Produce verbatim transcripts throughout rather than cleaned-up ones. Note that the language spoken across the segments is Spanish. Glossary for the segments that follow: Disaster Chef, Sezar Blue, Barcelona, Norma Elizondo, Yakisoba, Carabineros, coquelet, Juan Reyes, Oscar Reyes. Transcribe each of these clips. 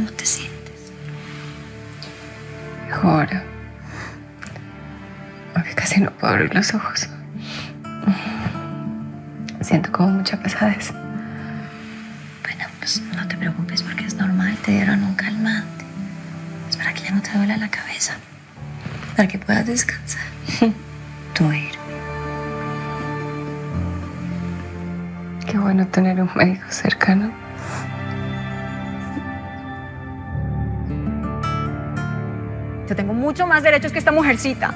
¿Cómo te sientes? Mejor. Aunque casi no puedo abrir los ojos. Siento como mucha pesadez. Bueno, pues no te preocupes porque es normal. Te dieron un calmante. Es para que ya no te duela la cabeza. Para que puedas descansar. Dormir. Qué bueno tener un médico cercano. Yo tengo mucho más derechos que esta mujercita.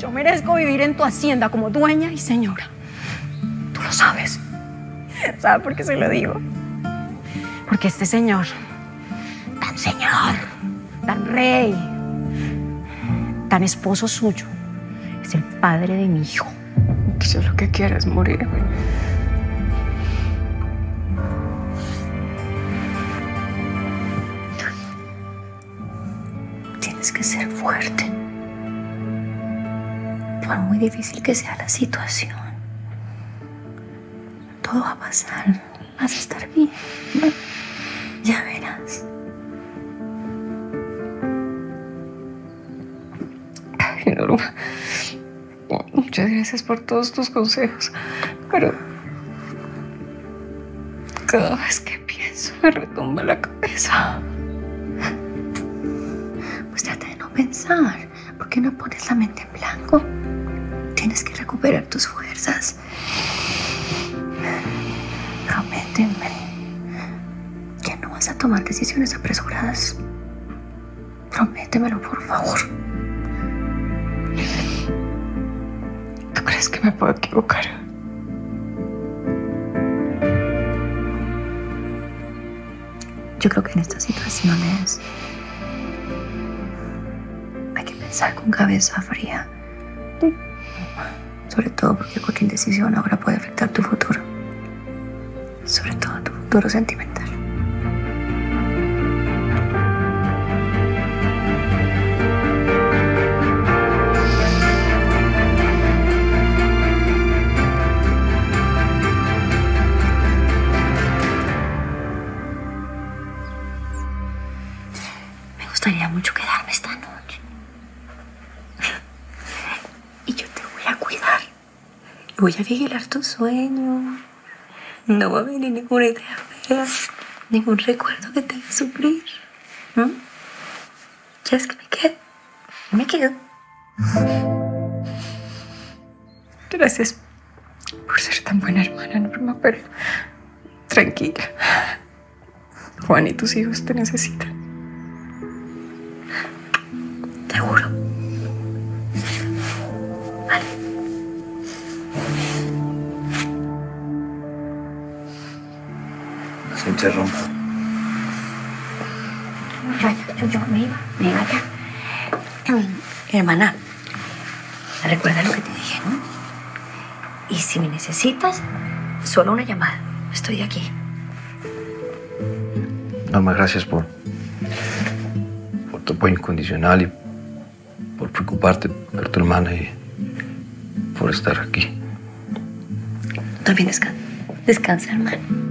Yo merezco vivir en tu hacienda como dueña y señora. Tú lo sabes. ¿Sabes por qué se lo digo? Porque este señor, tan señor, tan rey, tan esposo suyo, es el padre de mi hijo. Que yo lo que quiero es morirme. Tienes que ser fuerte. Por muy difícil que sea la situación, todo va a pasar. Vas a estar bien. Ya verás. Ay, Norma. Muchas gracias por todos tus consejos, pero cada vez que pienso me retumba la cabeza. Pues trata de no pensar, porque no pones la mente en blanco. Tienes que recuperar tus fuerzas. Prométeme que no vas a tomar decisiones apresuradas. Prométemelo, por favor. ¿Tú crees que me puedo equivocar? Yo creo que en estas situaciones hay que pensar con cabeza fría. Sobre todo porque cualquier decisión ahora puede afectar tu futuro. Sobre todo tu futuro sentimental. Me gustaría mucho quedarme esta noche. Y yo te voy a cuidar. Voy a vigilar tu sueño. No va a venir ninguna idea fea, ningún recuerdo que te haga sufrir. ¿Mm? ¿Quieres que me quede? Me quedo. Gracias por ser tan buena hermana, Norma, pero tranquila. Juan y tus hijos te necesitan. Seguro. Vale. Se interrumpa. Yo, yo, yo me iba, me iba ya. Hermana, recuerda lo que te dije, ¿no? Y si me necesitas, solo una llamada. Estoy aquí. Norma, gracias por, por tu apoyo incondicional y por preocuparte por tu hermana y por estar aquí. También descansa. Descansa, hermano.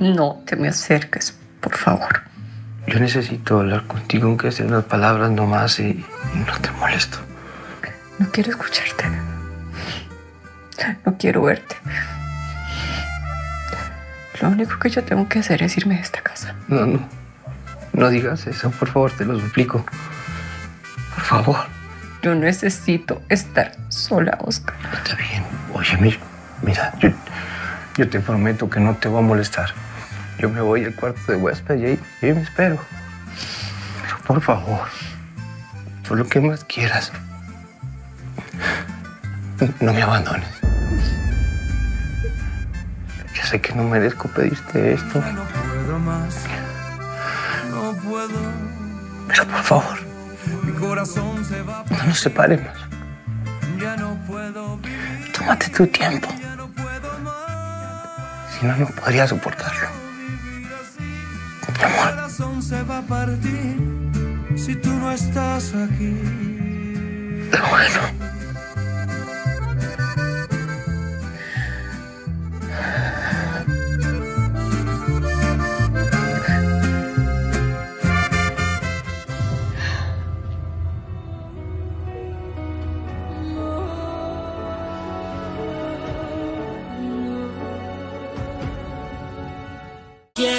No te me acerques, por favor. Yo necesito hablar contigo, aunque sea unas palabras nomás, y, y no te molesto. No quiero escucharte. No quiero verte. Lo único que yo tengo que hacer es irme de esta casa. No, no. No digas eso, por favor, te lo suplico. Por favor. Yo necesito estar sola, Oscar. Está bien. Oye, mira, mira, yo... Yo te prometo que no te voy a molestar. Yo me voy al cuarto de huésped y ahí, y ahí me espero. Pero por favor, tú lo que más quieras, no me abandones. Ya sé que no merezco pedirte esto. No puedo más. No puedo. Pero por favor, mi corazón se va. No nos separemos. Ya no puedo vivir. Tómate tu tiempo. Si no, no podría soportarlo. Mi amor. Mi corazón se va a partir si tú no estás aquí. Pero bueno.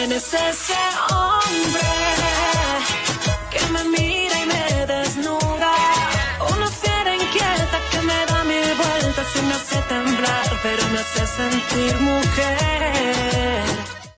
quién es ese hombre que me mira y me desnuda, una fiera inquieta que me da mil vueltas y me hace temblar, pero me hace sentir muy